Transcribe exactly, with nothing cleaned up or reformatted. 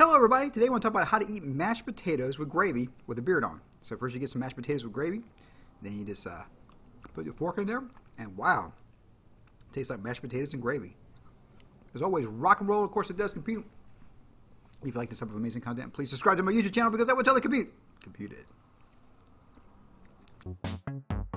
Hello everybody, today I want to talk about how to eat mashed potatoes with gravy with a beard on. So first you get some mashed potatoes with gravy, then you just uh, put your fork in there, and wow, it tastes like mashed potatoes and gravy. As always, rock and roll, of course it does compute. If you like this type of amazing content, please subscribe to my YouTube channel because that will totally compute. Compute it.